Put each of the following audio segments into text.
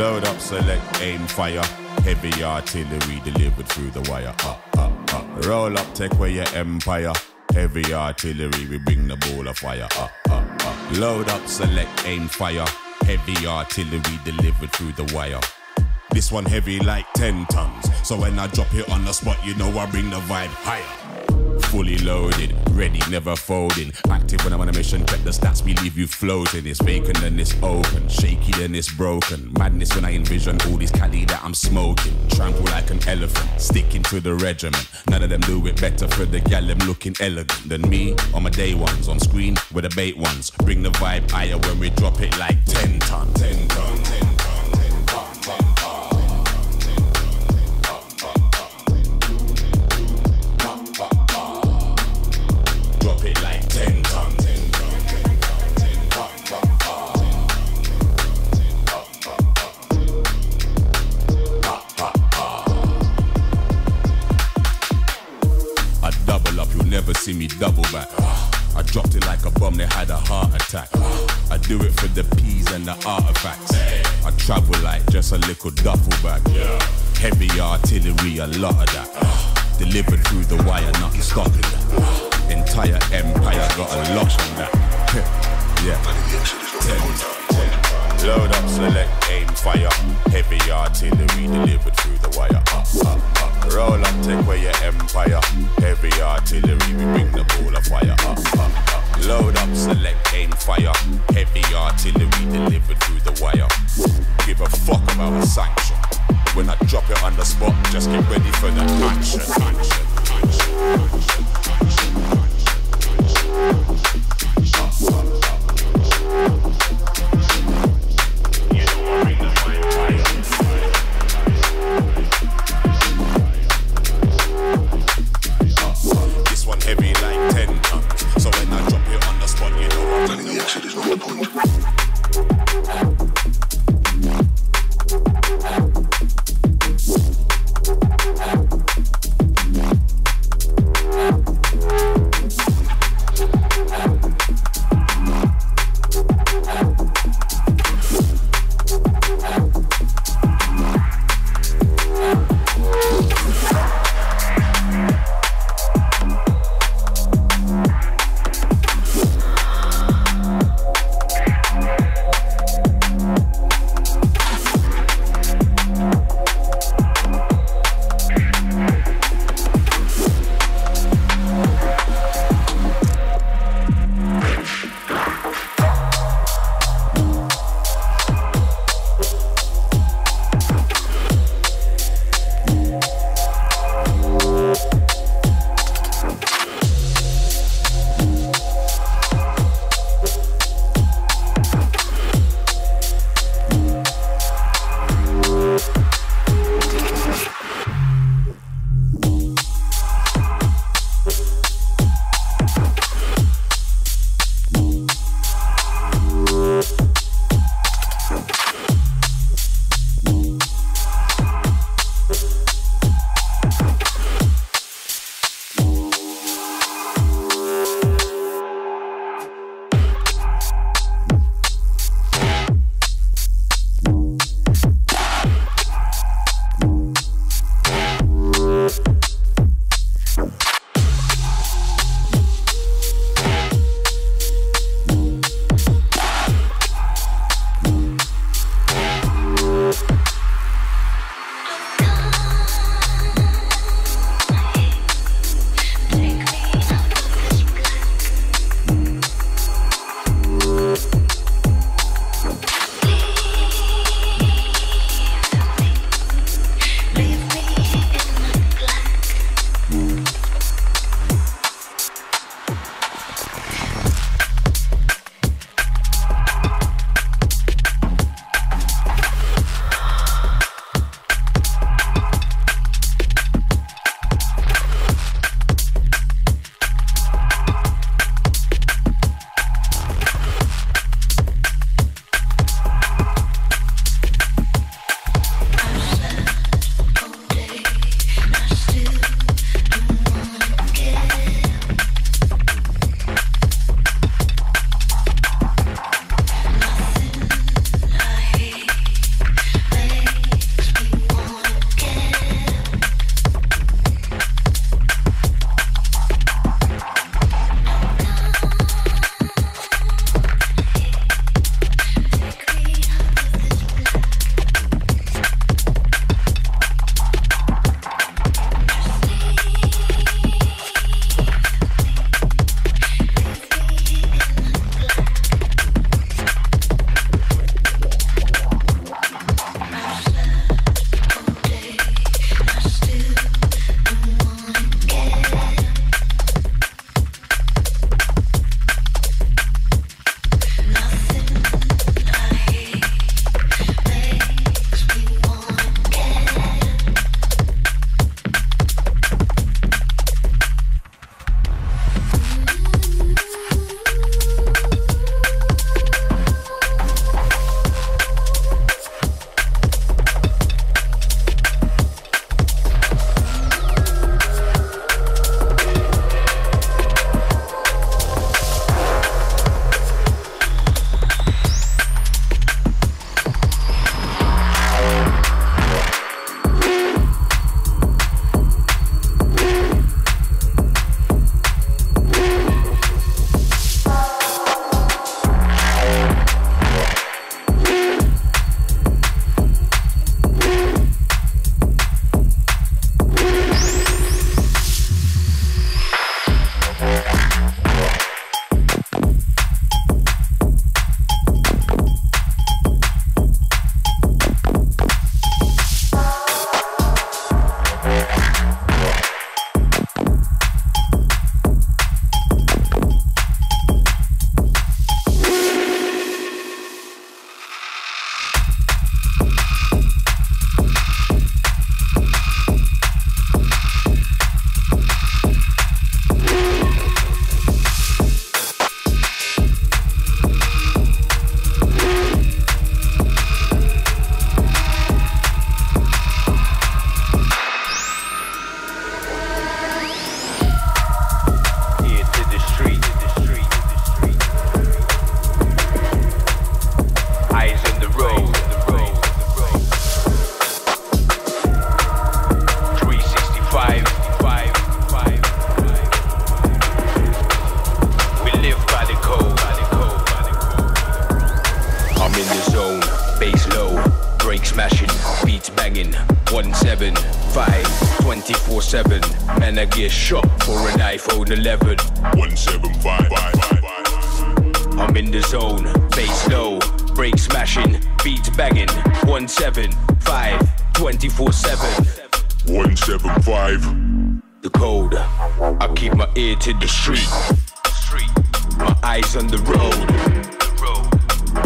Load up, select, aim, fire. Heavy artillery delivered through the wire. Roll up, take away your empire. Heavy artillery, we bring the ball of fire. Load up, select, aim, fire. Heavy artillery delivered through the wire. This one heavy like 10 tons. So when I drop it on the spot, you know I bring the vibe higher. Fully loaded, ready, never folding. Active when I'm on a mission, check the stats, we leave you floating. It's vacant and it's open, shaky and it's broken. Madness when I envision all these caddy that I'm smoking. Trample like an elephant, sticking to the regiment. None of them do it better for the gal, them looking elegant than me. On my day ones, on screen with the bait ones. Bring the vibe higher when we drop it like 10 ton, 10 ton, 10 ton. See me double back. I dropped it like a bomb, they had a heart attack. I do it for the peas and the artifacts. I travel like just a little duffel bag. Heavy artillery, a lot of that. Delivered through the wire, not stopping that. Entire empire got a lot on that. Yeah. Load up, select, aim, fire. Heavy artillery delivered through the wire. Roll up, take away your empire. Heavy artillery, we bring the ball of fire. Load up, select, aim, fire. Heavy artillery delivered through the wire. Give a fuck about a sanction. When I drop it on the spot, just get ready for the action. banging 175 24/7. Man, I get shot for an iPhone 11. 175. I'm in the zone, bass low, break smashing, beats banging 175 24/7. 175. The code. I keep my ear to the street, my eyes on the road.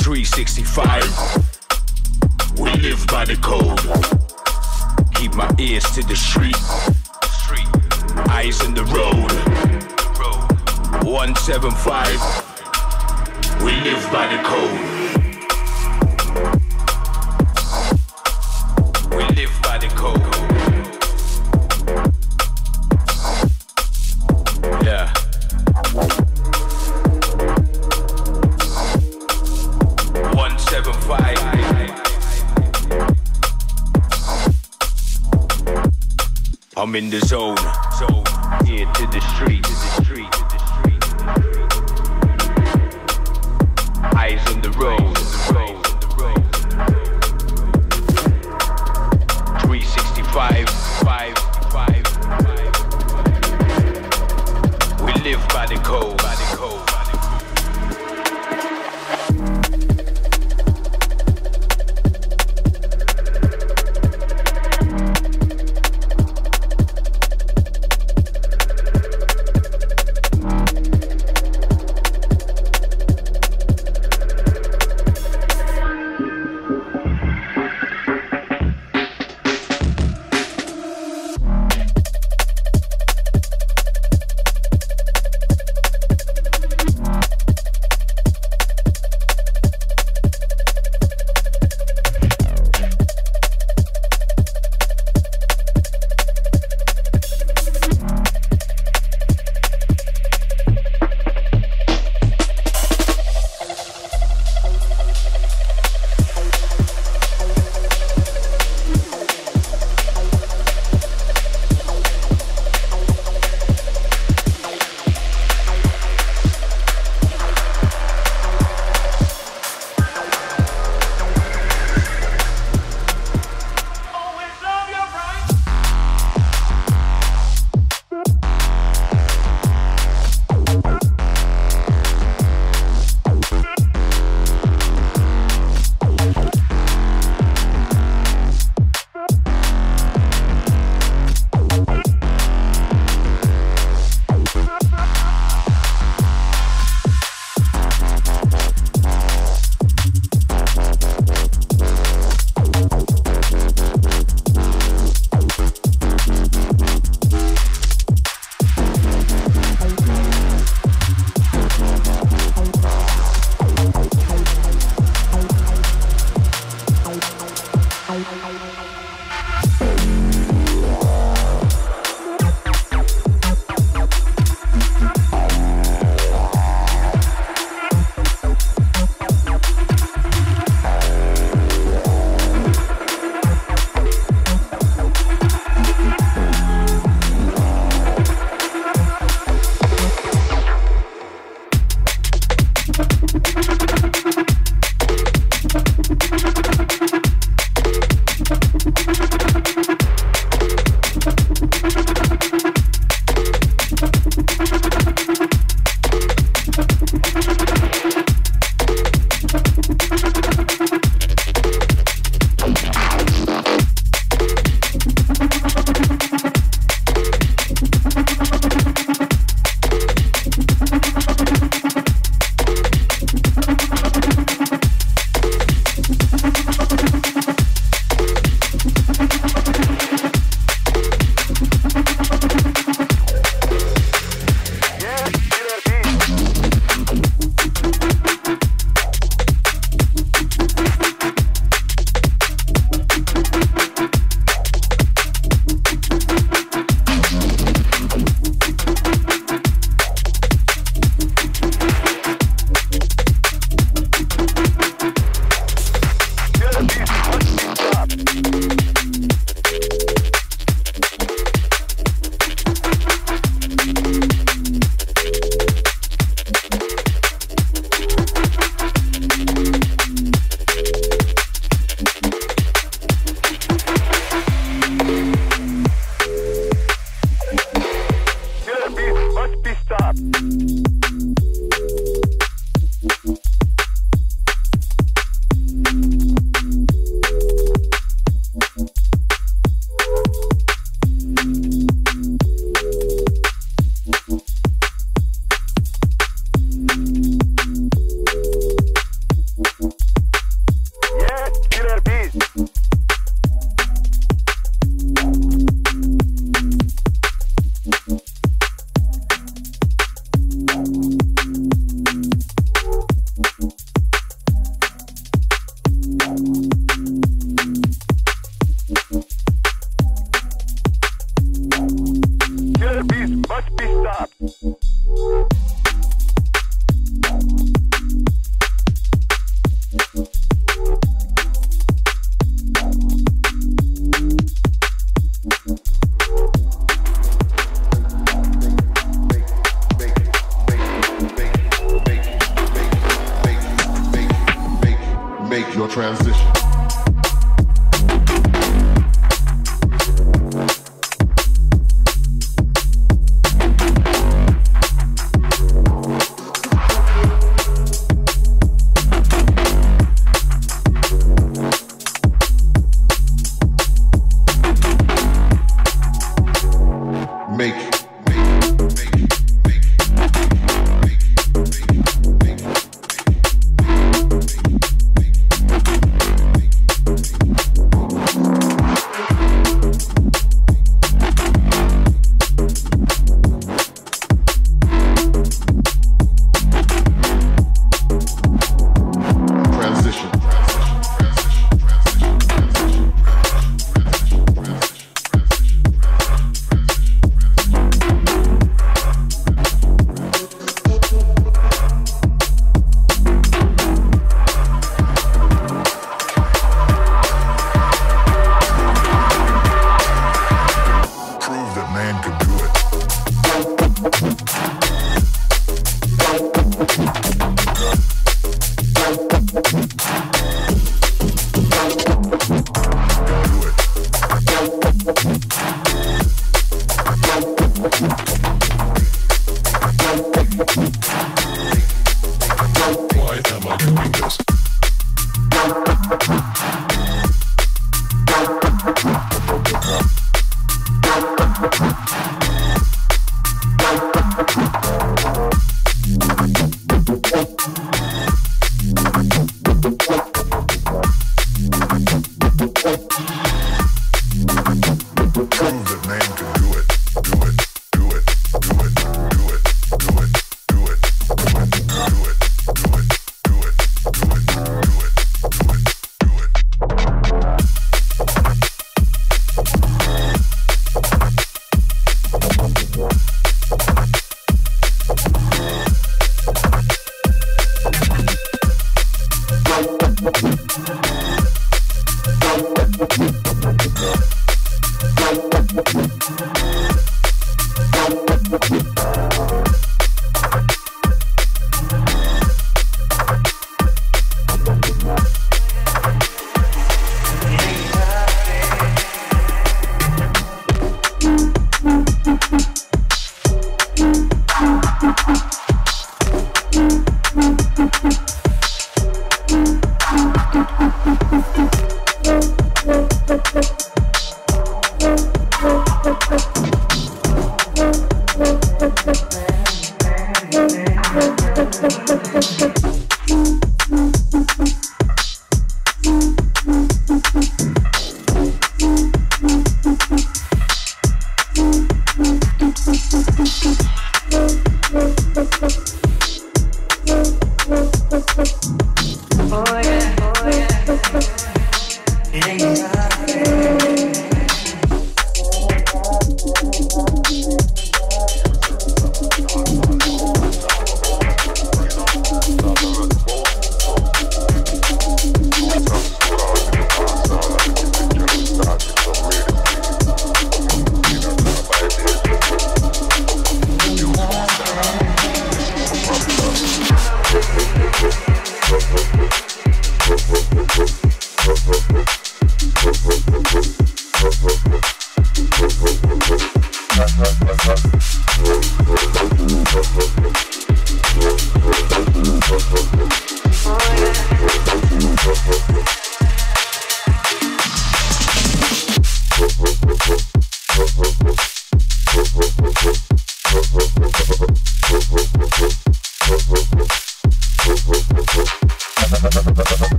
365, we live by the code. Keep my ears to the street, eyes on the road. 175, we live by the code. We live by the code. Yeah. I'm in the zone, here to the street, eyes on the road, 365, we live by the code,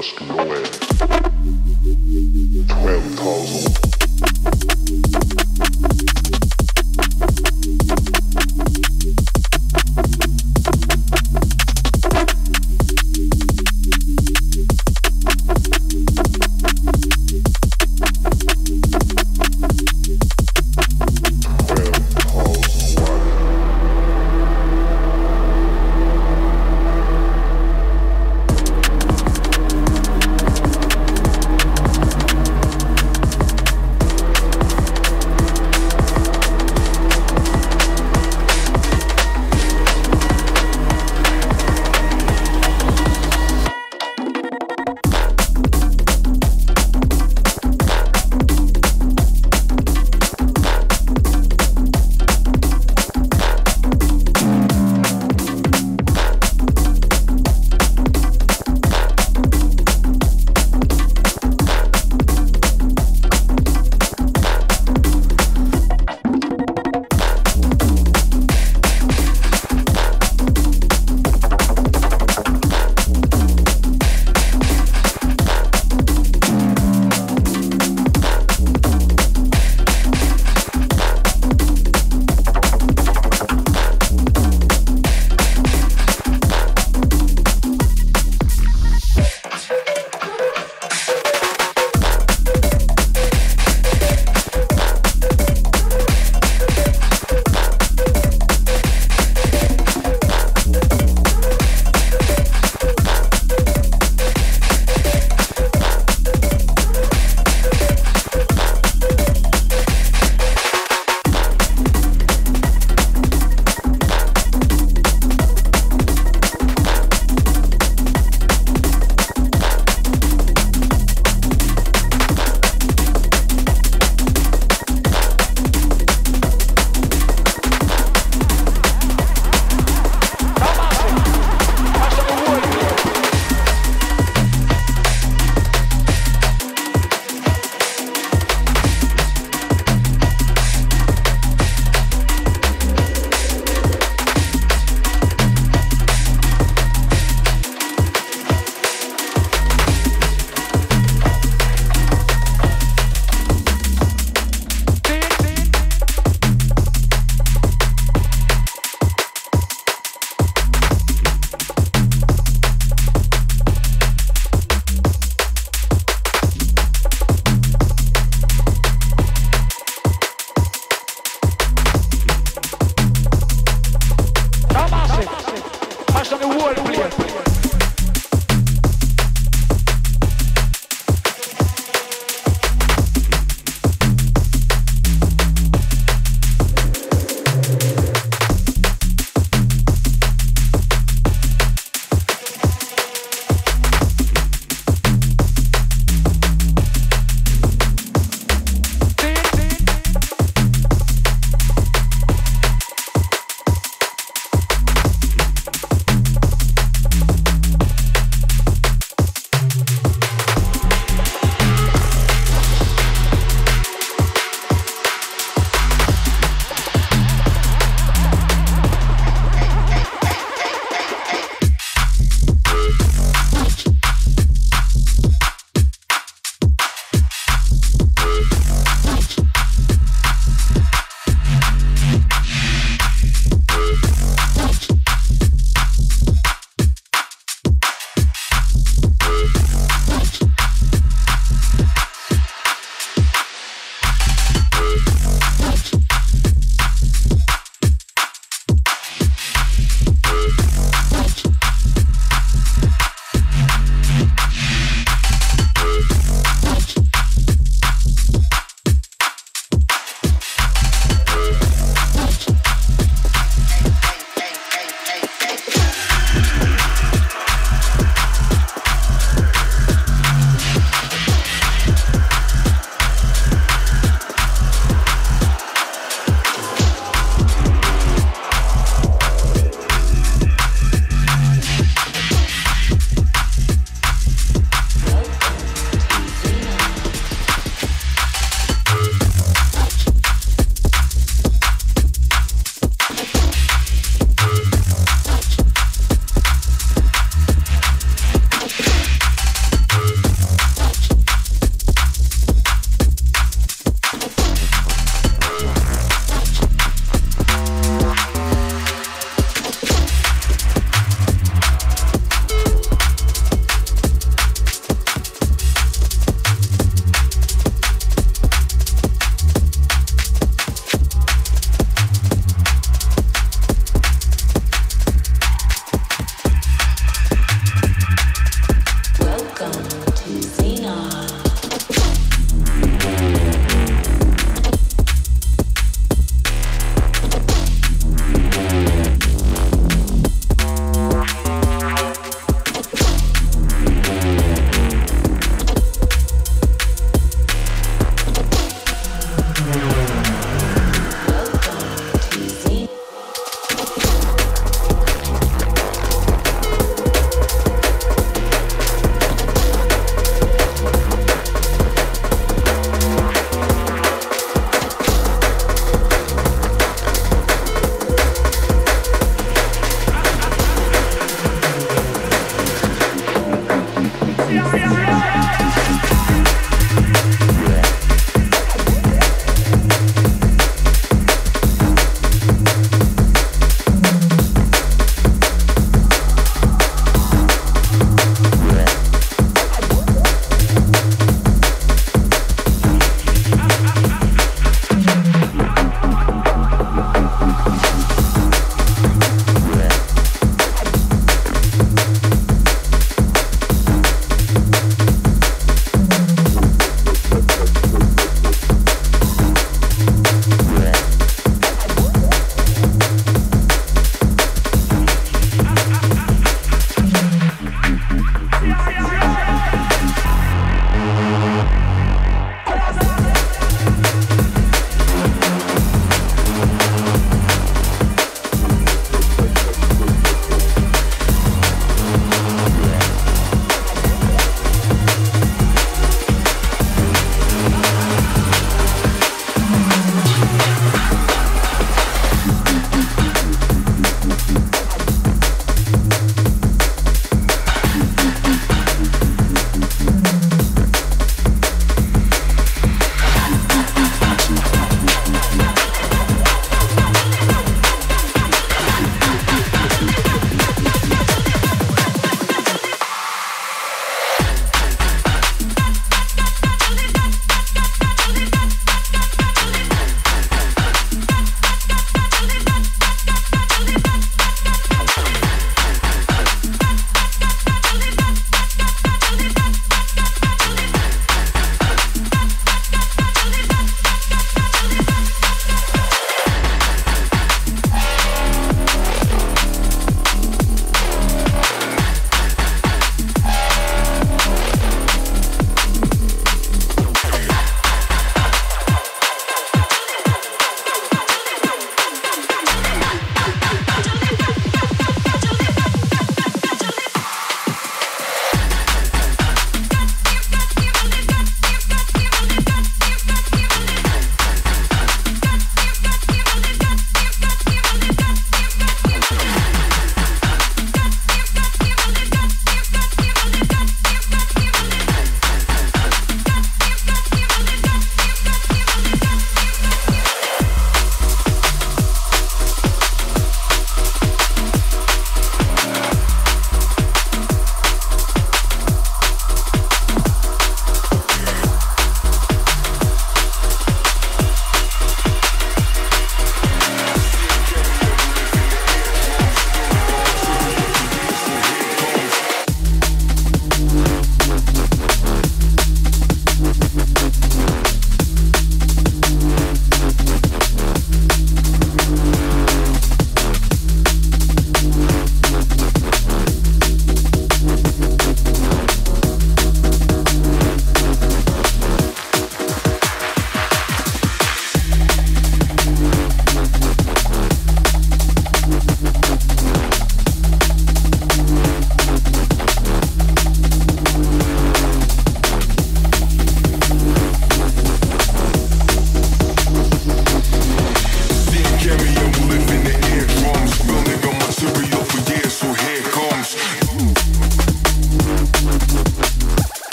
dusk and aware. 12,000.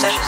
Move your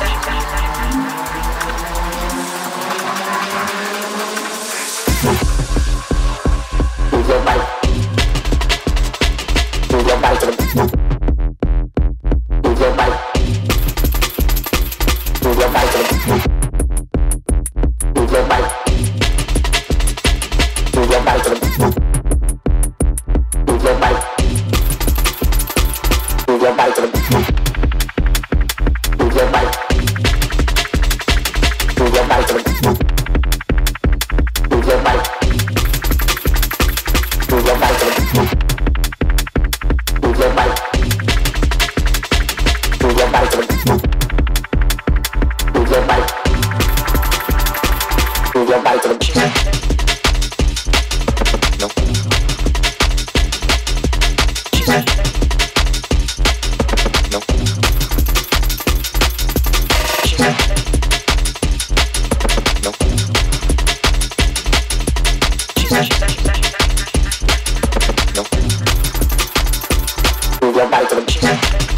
body to the